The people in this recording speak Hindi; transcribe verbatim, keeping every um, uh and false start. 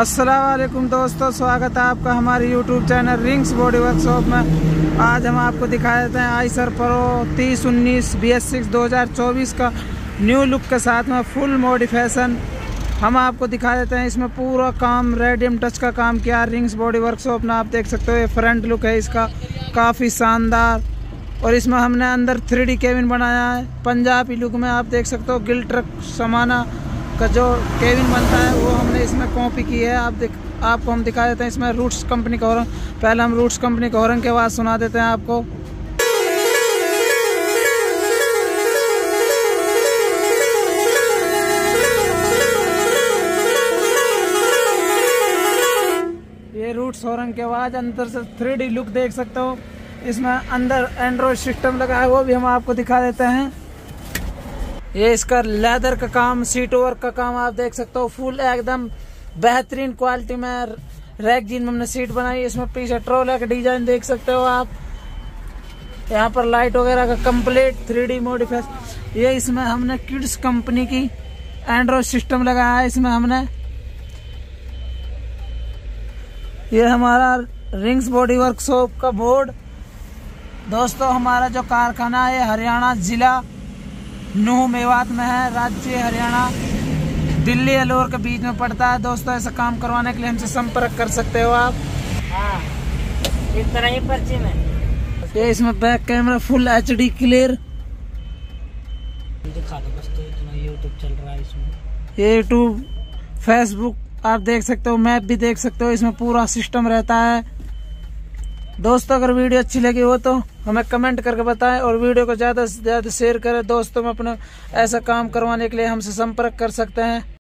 अस्सलाम वालेकुम दोस्तों, स्वागत है आपका हमारे YouTube channel rings body workshop में। आज हम आपको दिखा देते हैं आइसर प्रो तीस उन्नीस बी एस सिक्स दो हज़ार चौबीस का न्यू लुक के साथ में फुल मॉडिफिकेशन हम आपको दिखा देते हैं। इसमें पूरा काम रेडियम टच का काम किया रिंग्स बॉडी वर्कशॉप में। आप देख सकते हो ये फ्रंट लुक है इसका, काफ़ी शानदार। और इसमें हमने अंदर थ्री डी केबिन बनाया है पंजाबी लुक में। आप देख सकते हो गिल ट्रक समाना का जो केबिन बनता है वो हमने इसमें कॉपी की है। आप देख आपको हम दिखा देते हैं इसमें रूट्स कंपनी का हॉर्न। पहले हम रूट्स कंपनी का हॉर्न की आवाज़ सुना देते हैं आपको। ये रूट्स हॉर्न की आवाज़, अंदर से थ्री डी लुक देख सकते हो। इसमें अंदर एंड्रॉयड सिस्टम लगा है, वो भी हम आपको दिखा देते हैं। ये इसका लेदर का काम, सीट ओवर का काम आप देख सकते हो, फुल एकदम बेहतरीन क्वालिटी में रैक जिन में हमने सीट बनाई। इसमें पीछे ट्रोला का डिजाइन देख सकते हो आप। यहाँ पर लाइट वगैरह का कंप्लीट थ्री डी मॉडिफिकेशन। ये इसमें हमने किड्स कंपनी की एंड्रॉयड सिस्टम लगाया है। इसमें हमने ये हमारा रिंग्स बॉडी वर्कशॉप का बोर्ड। दोस्तों हमारा जो कारखाना है हरियाणा जिला नूह मेवात में है। राज्य हरियाणा दिल्ली एलोर के बीच में पड़ता है। दोस्तों ऐसा काम करवाने के लिए हमसे संपर्क कर सकते हो आप। हाँ, इस तरह ही पर्ची में ये इसमें back camera full HD clear दिखा दो बस। तो इतना यूट्यूब चल रहा है इसमें, ये यूट्यूब फेसबुक आप देख सकते हो, मैप भी देख सकते हो। इसमें पूरा सिस्टम रहता है। दोस्तों अगर वीडियो अच्छी लगी हो तो हमें कमेंट करके बताएं और वीडियो को ज़्यादा से ज़्यादा शेयर करें। दोस्तों में अपने ऐसा काम करवाने के लिए हमसे संपर्क कर सकते हैं।